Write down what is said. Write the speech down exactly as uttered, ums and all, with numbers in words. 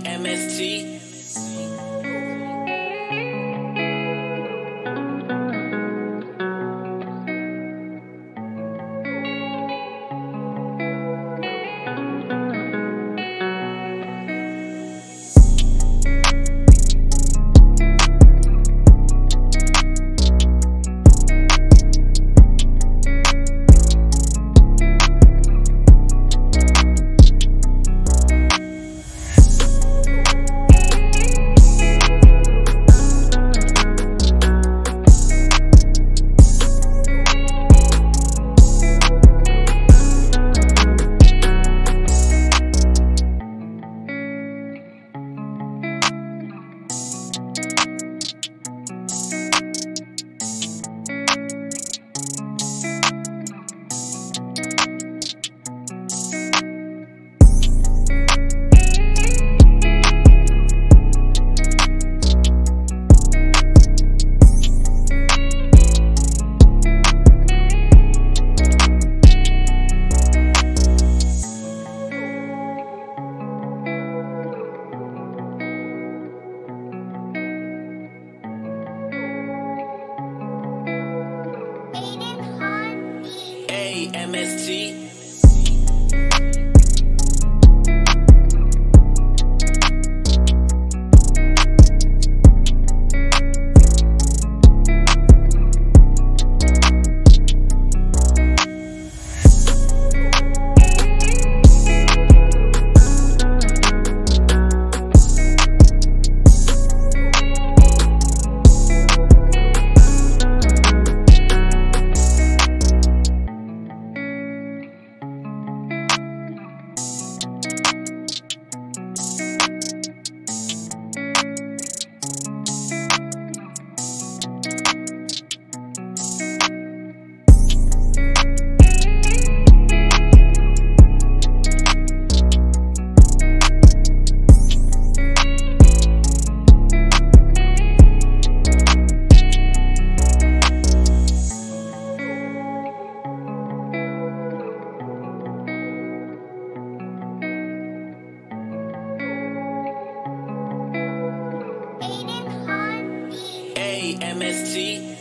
P, M S T. M S T. M S T.